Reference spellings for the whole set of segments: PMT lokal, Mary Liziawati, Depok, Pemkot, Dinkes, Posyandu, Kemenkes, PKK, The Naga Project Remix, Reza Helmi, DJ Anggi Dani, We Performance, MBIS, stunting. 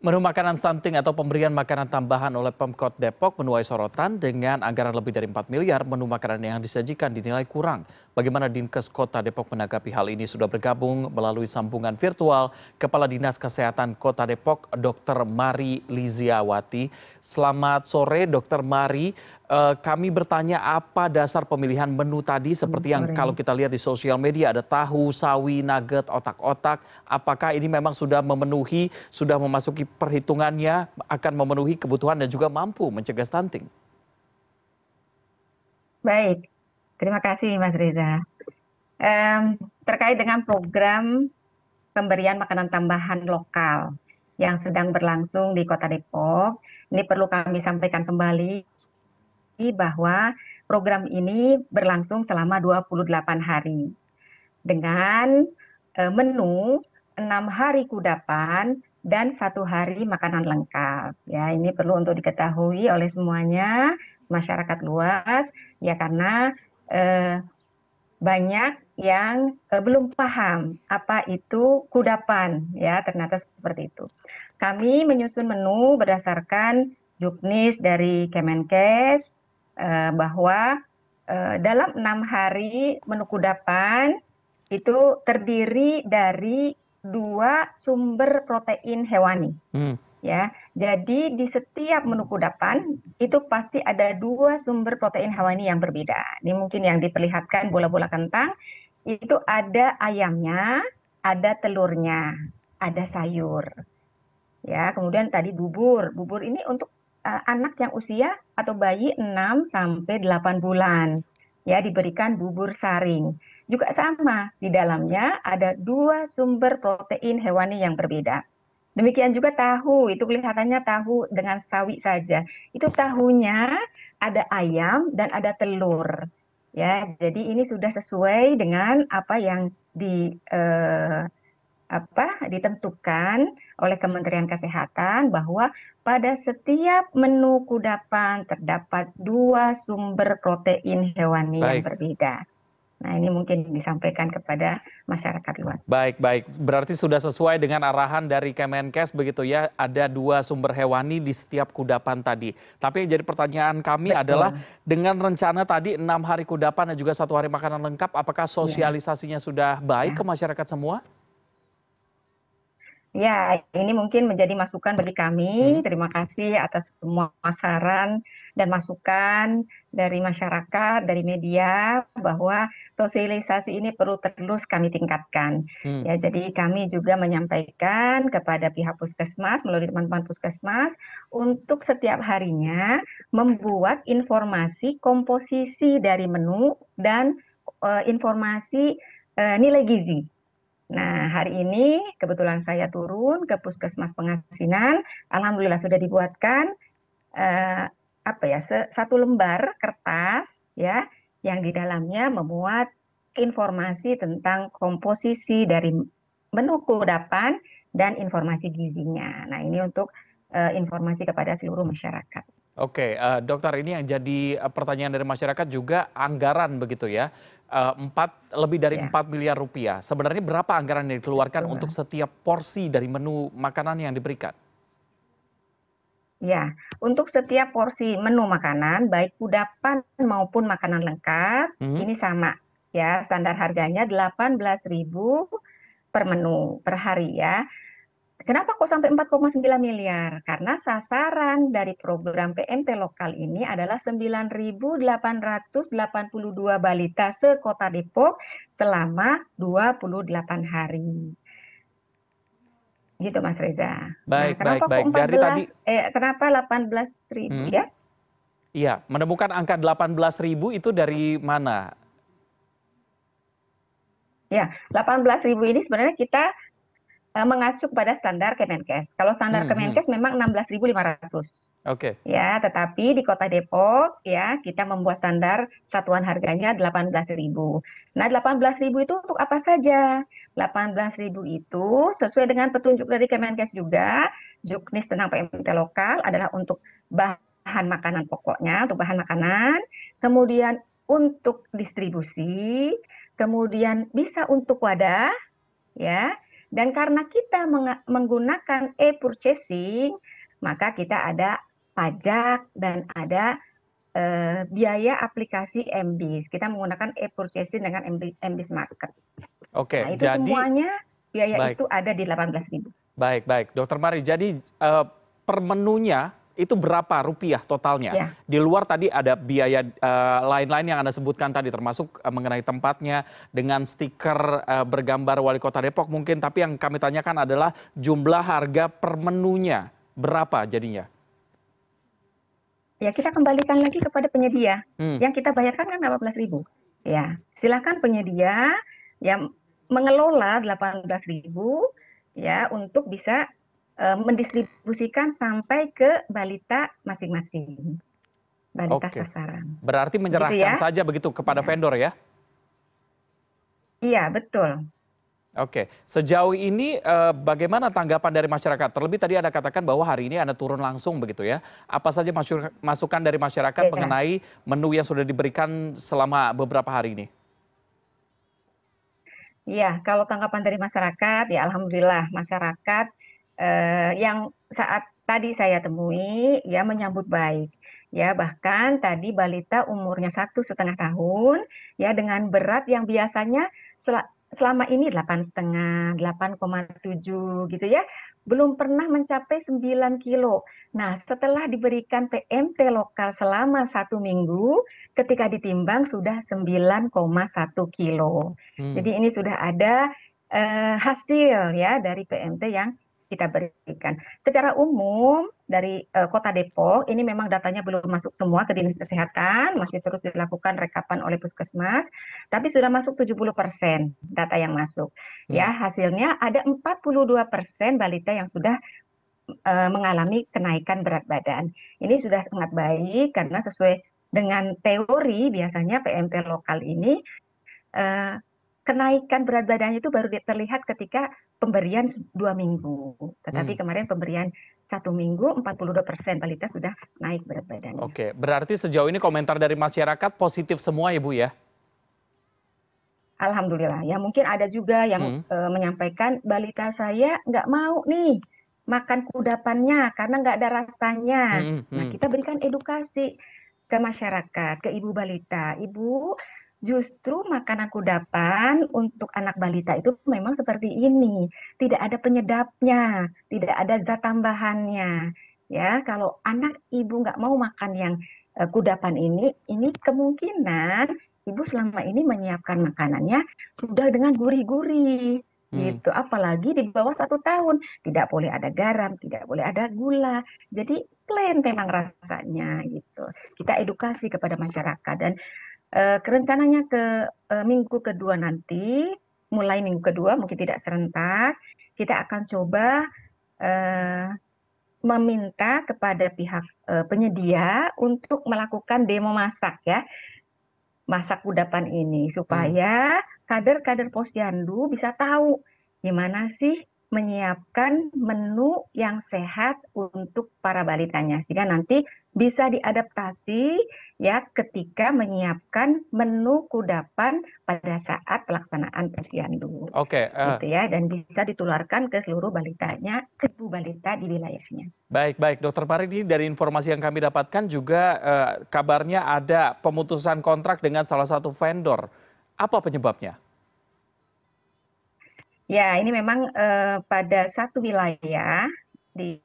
Menu makanan stunting atau pemberian makanan tambahan oleh Pemkot Depok menuai sorotan dengan anggaran lebih dari 4 miliar. Menu makanan yang disajikan dinilai kurang. Bagaimana Dinkes Kota Depok menanggapi hal ini? Sudah bergabung melalui sambungan virtual Kepala Dinas Kesehatan Kota Depok, Dr. Mary Liziawati. Selamat sore, Dr. Mary. Kami bertanya apa dasar pemilihan menu tadi seperti yang kalau kita lihat di sosial media ada tahu, sawi, nugget, otak-otak. Apakah ini memang sudah memenuhi, sudah memasuki perhitungannya akan memenuhi kebutuhan dan juga mampu mencegah stunting? Baik, terima kasih Mas Reza. Terkait dengan program pemberian makanan tambahan lokal yang sedang berlangsung di Kota Depok, ini perlu kami sampaikan kembali bahwa program ini berlangsung selama 28 hari dengan menu 6 hari kudapan dan 1 hari makanan lengkap. Ya, ini perlu untuk diketahui oleh semuanya, masyarakat luas, ya karena banyak yang belum paham apa itu kudapan, ya ternyata seperti itu. Kami menyusun menu berdasarkan juknis dari Kemenkes bahwa dalam 6 hari menu kudapan itu terdiri dari 2 sumber protein hewani. Ya, jadi di setiap menu kudapan itu pasti ada 2 sumber protein hewani yang berbeda. Ini mungkin yang diperlihatkan bola-bola kentang itu ada ayamnya, ada telurnya, ada sayur. Ya, kemudian tadi bubur. Bubur ini untuk anak yang usia atau bayi 6 sampai 8 bulan. Ya, diberikan bubur saring. Juga sama, di dalamnya ada 2 sumber protein hewani yang berbeda. Demikian juga tahu, itu kelihatannya tahu dengan sawi saja. Itu tahunya ada ayam dan ada telur. Ya, jadi ini sudah sesuai dengan apa yang ditentukan oleh Kementerian Kesehatan bahwa pada setiap menu kudapan terdapat 2 sumber protein hewani yang berbeda. Nah, ini mungkin disampaikan kepada masyarakat luas. Baik. Berarti sudah sesuai dengan arahan dari Kemenkes begitu ya, ada 2 sumber hewani di setiap kudapan tadi. Tapi yang jadi pertanyaan kami adalah dengan rencana tadi 6 hari kudapan dan juga 1 hari makanan lengkap, apakah sosialisasinya sudah baik ke masyarakat semua? Ya, ini mungkin menjadi masukan bagi kami. Terima kasih atas semua saran dan masukan dari masyarakat, dari media, bahwa sosialisasi ini perlu terus kami tingkatkan. Ya, jadi kami juga menyampaikan kepada pihak puskesmas, melalui teman-teman puskesmas, untuk setiap harinya membuat informasi komposisi dari menu dan informasi nilai gizi. Nah, hari ini kebetulan saya turun ke puskesmas Pengasinan, alhamdulillah sudah dibuatkan satu lembar kertas ya yang di dalamnya memuat informasi tentang komposisi dari menu kudapan dan informasi gizinya. Nah, ini untuk informasi kepada seluruh masyarakat. Oke, dokter, ini yang jadi pertanyaan dari masyarakat juga anggaran begitu ya. Lebih dari 4 miliar rupiah. Sebenarnya berapa anggaran yang dikeluarkan untuk setiap porsi dari menu makanan yang diberikan? Ya, untuk setiap porsi menu makanan, baik kudapan maupun makanan lengkap, ini sama. Ya, standar harganya 18.000 per menu per hari ya. Kenapa kok sampai 4,9 miliar? Karena sasaran dari program PMT lokal ini adalah 9.882 balita se-Kota Depok selama 28 hari. Gitu Mas Reza. Baik, nah, baik. Dari tadi kenapa 18.000 ya? Iya, menemukan angka 18.000 itu dari mana? Ya, 18.000 ini sebenarnya kita mengacu pada standar Kemenkes. Kalau standar Kemenkes memang 16.500. Oke. Ya, tetapi di Kota Depok ya kita membuat standar satuan harganya 18.000. Nah, 18.000 itu untuk apa saja? 18.000 itu sesuai dengan petunjuk dari Kemenkes juga, juknis tentang PMT lokal adalah untuk bahan makanan pokoknya, untuk bahan makanan, kemudian untuk distribusi, kemudian bisa untuk wadah ya. Dan karena kita menggunakan e-purchasing, maka kita ada pajak dan ada biaya aplikasi MBIS. Kita menggunakan e-purchasing dengan MBIS market. Oke, nah, itu jadi semuanya biaya itu ada di 18.000. Baik, Dokter Mary. Jadi per menunya itu berapa rupiah totalnya? Ya. Di luar tadi ada biaya lain-lain yang Anda sebutkan tadi, termasuk mengenai tempatnya dengan stiker bergambar Wali Kota Depok mungkin. Tapi yang kami tanyakan adalah jumlah harga per menunya berapa jadinya? Ya, kita kembalikan lagi kepada penyedia. Yang kita bayarkan kan 18.000. Ya, silakan penyedia yang mengelola 18.000 ya untuk bisa mendistribusikan sampai ke balita masing-masing, balita sasaran. Berarti menyerahkan saja begitu kepada vendor ya? Iya, betul. Oke, sejauh ini bagaimana tanggapan dari masyarakat? Terlebih tadi Anda katakan bahwa hari ini Anda turun langsung begitu ya. Apa saja masukan dari masyarakat mengenai menu yang sudah diberikan selama beberapa hari ini? Iya, kalau tanggapan dari masyarakat, ya alhamdulillah masyarakat yang saat tadi saya temui ya menyambut baik ya, bahkan tadi balita umurnya 1,5 tahun ya dengan berat yang biasanya selama ini 8,5, 8,7 gitu ya, belum pernah mencapai 9 kilo. Nah, setelah diberikan PMT lokal selama 1 minggu, ketika ditimbang sudah 9,1 kilo. Jadi ini sudah ada hasil ya dari PMT yang kita berikan. Secara umum dari Kota Depok, ini memang datanya belum masuk semua ke Dinas Kesehatan, masih terus dilakukan rekapan oleh Puskesmas, tapi sudah masuk 70% data yang masuk. Ya, hasilnya ada 42% balita yang sudah mengalami kenaikan berat badan. Ini sudah sangat baik karena sesuai dengan teori biasanya PMT lokal ini kenaikan berat badannya itu baru terlihat ketika pemberian 2 minggu. Tetapi kemarin pemberian 1 minggu, 42% balita sudah naik berat badannya. Oke, berarti sejauh ini komentar dari masyarakat positif semua ya Bu ya? Alhamdulillah. Ya mungkin ada juga yang menyampaikan, balita saya nggak mau nih makan kudapannya karena nggak ada rasanya. Nah, kita berikan edukasi ke masyarakat, ke ibu balita. Ibu, justru makanan kudapan untuk anak balita itu memang seperti ini, tidak ada penyedapnya, tidak ada zat tambahannya. Ya, kalau anak ibu nggak mau makan yang kudapan ini kemungkinan ibu selama ini menyiapkan makanannya sudah dengan gurih-gurih, gitu. Apalagi di bawah 1 tahun, tidak boleh ada garam, tidak boleh ada gula. Jadi plain memang rasanya, gitu. Kita edukasi kepada masyarakat dan rencananya ke minggu kedua nanti, mulai minggu kedua mungkin tidak serentak, kita akan coba meminta kepada pihak penyedia untuk melakukan demo masak ya, masak kudapan ini supaya kader-kader Posyandu bisa tahu gimana sih menyiapkan menu yang sehat untuk para balitanya sehingga nanti bisa diadaptasi ya ketika menyiapkan menu kudapan pada saat pelaksanaan Posyandu. Oke, gitu ya, dan bisa ditularkan ke seluruh balitanya, ke ibu balita di wilayahnya. Baik, Dokter Mary, ini dari informasi yang kami dapatkan juga kabarnya ada pemutusan kontrak dengan salah satu vendor. Apa penyebabnya? Ya, ini memang pada satu wilayah di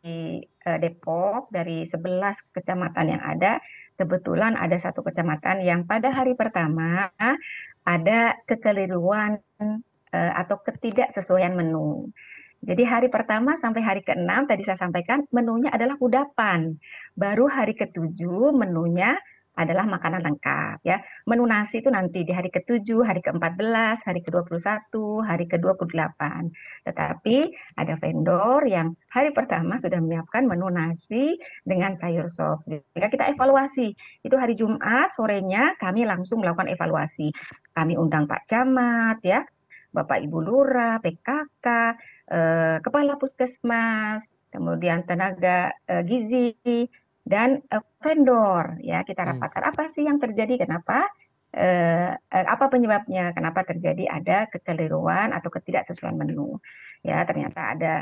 Depok dari 11 kecamatan yang ada, kebetulan ada satu kecamatan yang pada hari pertama ada kekeliruan atau ketidaksesuaian menu. Jadi hari pertama sampai hari ke-6 tadi saya sampaikan menunya adalah kudapan. Baru hari ke-7 menunya adalah makanan lengkap ya. Menu nasi itu nanti di hari ke-7, hari ke-14, hari ke-21, hari ke-28. Tetapi ada vendor yang hari pertama sudah menyiapkan menu nasi dengan sayur sop. Jika kita evaluasi, itu hari Jumat sorenya kami langsung melakukan evaluasi. Kami undang Pak Camat ya, Bapak Ibu Lurah, PKK, Kepala Puskesmas, kemudian tenaga gizi, dan vendor ya, kita rapatkan apa sih yang terjadi, kenapa apa penyebabnya, kenapa terjadi ada kekeliruan atau ketidaksesuaian menu ya, ternyata ada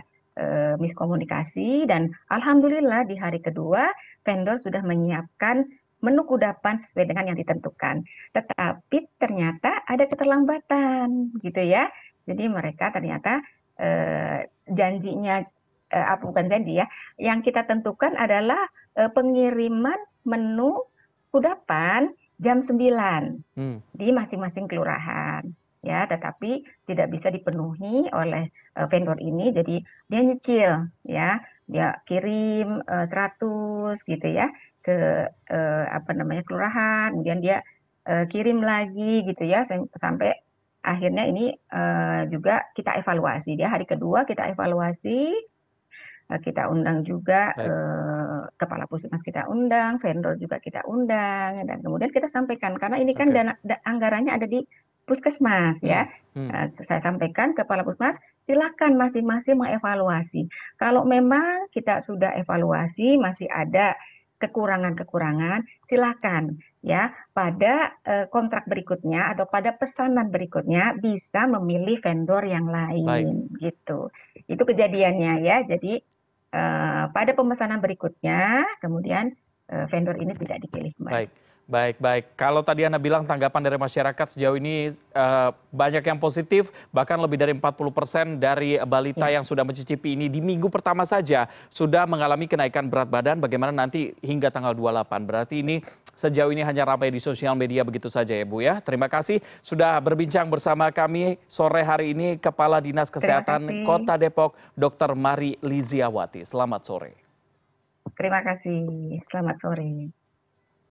miskomunikasi, dan alhamdulillah di hari kedua vendor sudah menyiapkan menu kudapan sesuai dengan yang ditentukan. Tetapi ternyata ada keterlambatan gitu ya. Jadi mereka ternyata janjinya, bukan janji ya, yang kita tentukan adalah pengiriman menu kudapan jam 9 di masing-masing kelurahan. Ya, tetapi tidak bisa dipenuhi oleh vendor ini, jadi dia nyicil ya, dia kirim 100 gitu ya ke kelurahan, kemudian dia kirim lagi gitu ya, sampai akhirnya ini juga kita evaluasi. Dia hari kedua kita evaluasi, kita undang juga kepala puskesmas, kita undang vendor juga kita undang, dan kemudian kita sampaikan karena ini kan dana anggarannya ada di puskesmas ya, saya sampaikan kepala puskesmas, silakan masing-masing mengevaluasi. Kalau memang kita sudah evaluasi masih ada kekurangan-kekurangan, silakan ya pada kontrak berikutnya atau pada pesanan berikutnya bisa memilih vendor yang lain. Baik. Gitu. Itu kejadiannya ya. Jadi pada pemesanan berikutnya kemudian vendor ini tidak dipilih kembali. Baik. Kalau tadi Anda bilang tanggapan dari masyarakat sejauh ini banyak yang positif, bahkan lebih dari 40% dari balita yang sudah mencicipi ini di minggu pertama saja sudah mengalami kenaikan berat badan, bagaimana nanti hingga tanggal 28. Berarti ini sejauh ini hanya ramai di sosial media begitu saja ya Bu ya. Terima kasih sudah berbincang bersama kami sore hari ini Kepala Dinas Kesehatan Kota Depok, Dr. Mary Liziawati. Selamat sore. Terima kasih. Selamat sore.